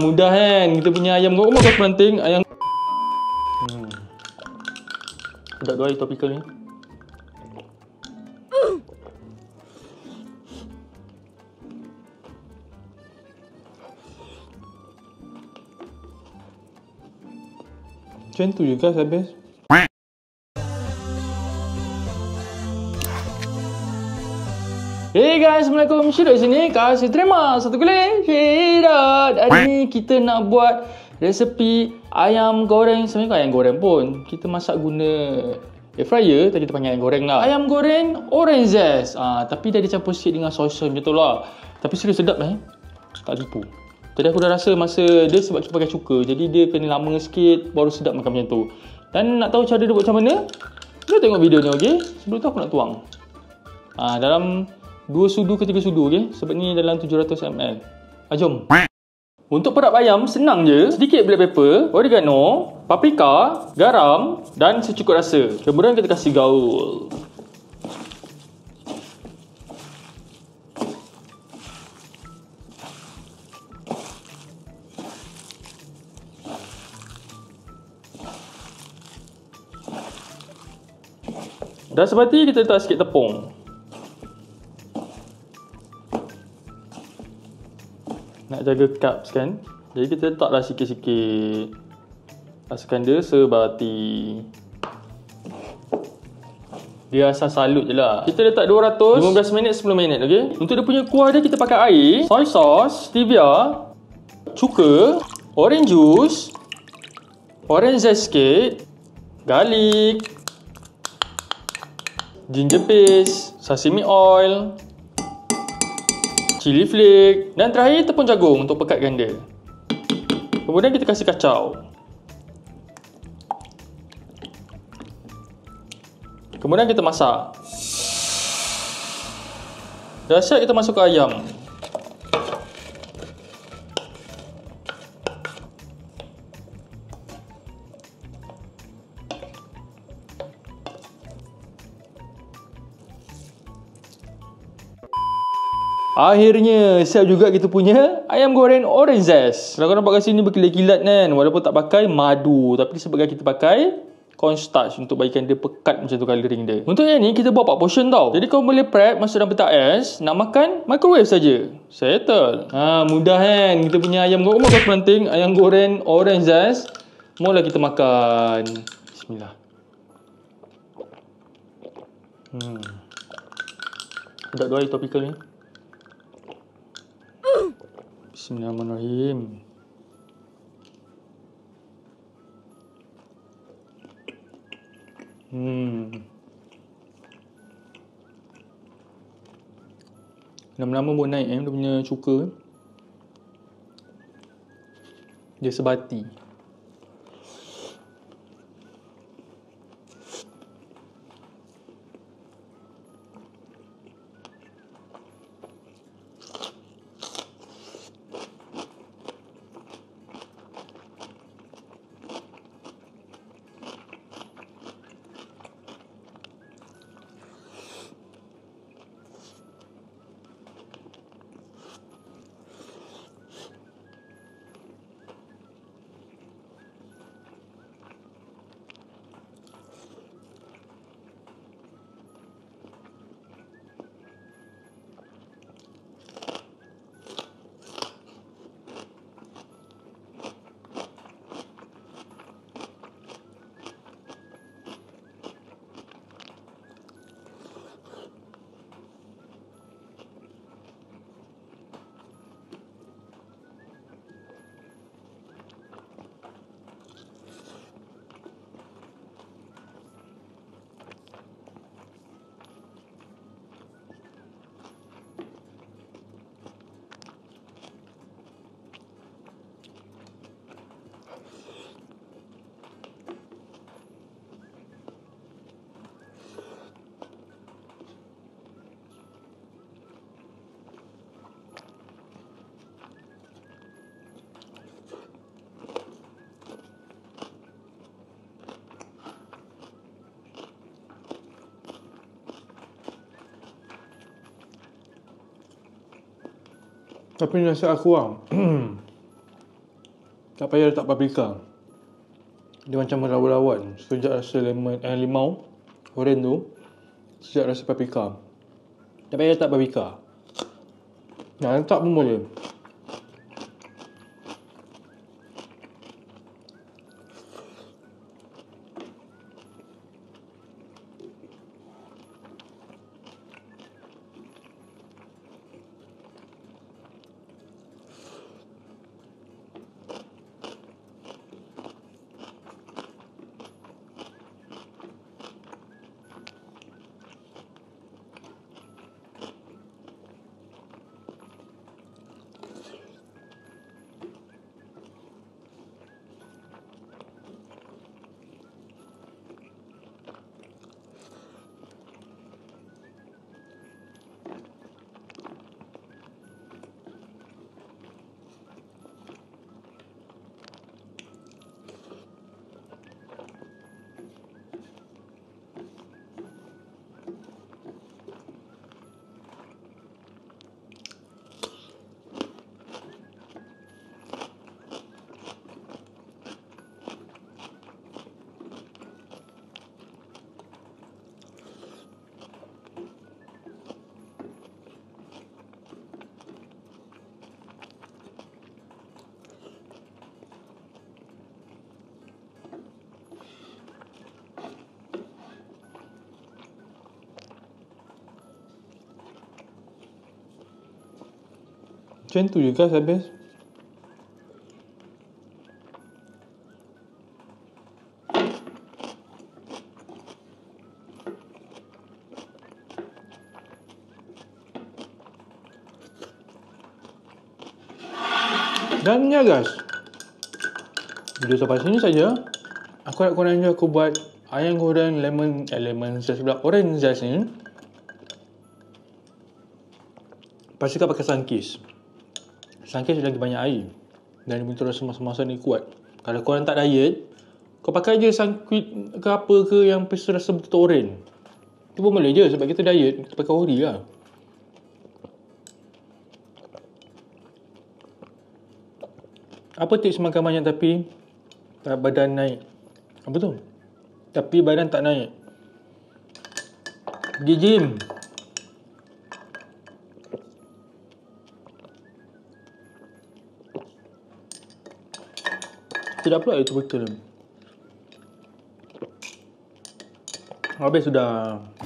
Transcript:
Mudah kan kita punya ayam goreng kau pelanting ayam. Sedap doa topikal ni. Macam tu je guys habis. Hey guys, Assalamualaikum. Syirot sini. Kasih terima satu kulit Syirot. Hari ni kita nak buat resepi ayam goreng. Sebenarnya ayam goreng pun kita masak guna air fryer. Tadi kita panggil ayam goreng lah. Ayam goreng orange zest. Tapi dia dicampur sikit dengan soy sauce macam tu lah. Tapi serius sedap tak tipu. Tadi aku dah rasa masa dia sebab kita pakai cuka. Jadi dia kena lama sikit baru sedap makan macam tu. Dan nak tahu cara dia buat macam mana, kita tengok videonya, okey? Sebelum tu aku nak tuang dalam 2 sudu ke 3 sudu, okey? Sebab ni dalam 700 ml. Jom. Untuk perap ayam senang je. Sedikit black pepper, oregano, paprika, garam dan secukup rasa. Kemudian kita kasih gaul. Dan sebati kita letak sikit tepung. Nak jaga carbs kan, jadi kita letaklah sikit-sikit. Rasakan dia sebati. Dia asal salut je lah. Kita letak 200, 15 minit, 10 minit, okey? Untuk dia punya kuah dia kita pakai air, soy sauce, stevia, cuka, orange juice, orange zest sikit, garlic, ginger paste, sesame oil, chili flakes dan terakhir tepung jagung untuk pekatkan dia. Kemudian kita kasih kacau. Kemudian kita masak. Dah siap, kita masuk ke ayam. Akhirnya, siap juga kita punya ayam goreng orange zest. Kalau korang nampak kat sini berkilat-kilat kan, walaupun tak pakai madu, tapi sebabkan kita pakai cornstarch untuk bagikan dia pekat macam tu colouring dia. Untuk yang ni, kita buat 4 portion tau. Jadi korang boleh prep, masuk dalam petak es, nak makan, microwave saja. Settle. Mudah kan kita punya ayam goreng. Korang makan penting, ayam goreng orange zest. Mulalah kita makan. Bismillah. Sedap doa topikal ni. Bismillahirrahmanirrahim. Lama-lama pun naik dia punya cuka. Dia sebati. Tapi nasi aku Tak payah letak paprika. Dia macam melawan-lawan. Sejak rasa limau oren tu, sejak rasa paprika. Tak payah letak paprika. Nak letak pun boleh. Macam tu je guys, habis. Dan ya guys, video sampai sini saja. Aku nak korang je aku buat ayam goreng lemon zest, Black Orange Zest ni. Pastikan pakai sangkis. Sangkis lagi banyak air dan dia rasa masa-masa ni kuat. Kalau korang tak diet, kau pakai je sangkis ke apa ke yang rasa betul oren. Tu pun boleh je, sebab kita diet, kita pakai ori lah. Apa tips makan banyak tapi badan naik? Apa tu? Tapi badan tak naik. Pergi gym. Sedap pula itu betul. Habis sudah.